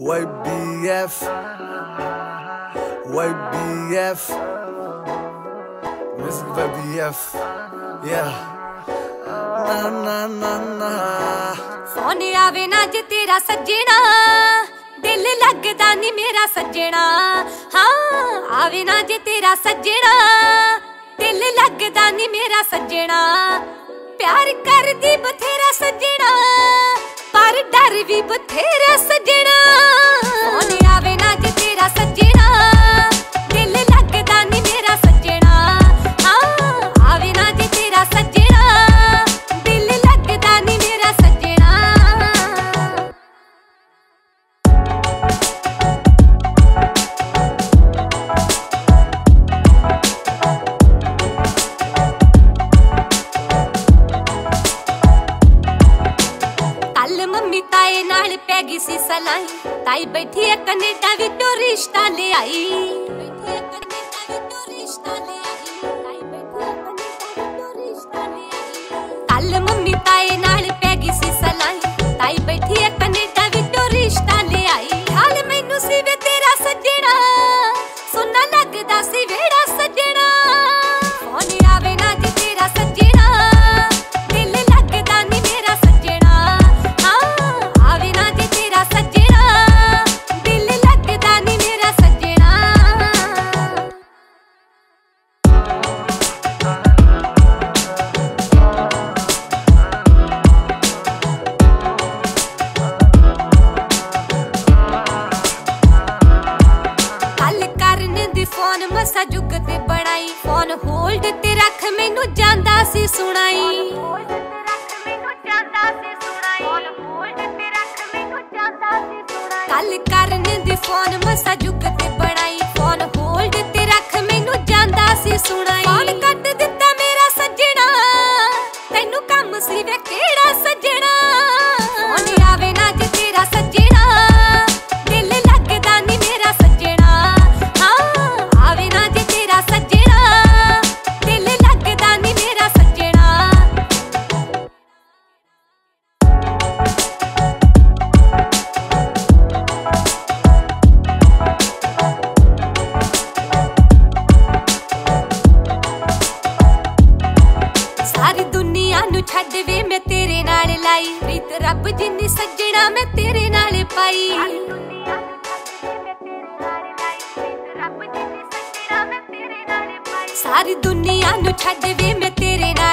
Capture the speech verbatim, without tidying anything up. Y B F, Y B F, Miss Y B F, yeah. Na na na na. Sonia वे नाच तेरा सजना, दिल लगदा नी मेरा सजना. हाँ, आवे नाच तेरा सजना, दिल लगदा नी मेरा सजना. प्यार कर दी बथेरा सजना, पर डर भी बथेरा सजना. मम्मी ताए नाल पैगी सी सलाई, ताई बैठी है कनेडा वी तो रिश्ता ले आई. कल मम्मी ताए नाल पैगी सी सलाई, ताई बैठी है कनेडा वी तो रिश्ता ले आई. हाल मैनू सी वे तेरा सजना, सुना लगदा सी वेड़ा सजना. फोन मसा जुगते बनाई, फोन होल्ड ते रख मैनू जांदा सी सुनाई. कल करन दी फोन मसा जुगते बनाई, फोन होल्ड ते रख मैनू जांदा सी सुनाई. फोन कट दिता मेरा सजना, तैनू कम सी वे केड़ा सजना. छड़वे मैं तेरे नाल लाई, प्रीत रब जिन्नी सजना मैं तेरे नाल पाई. सारी दुनिया नु छड़वे मैं तेरे नाल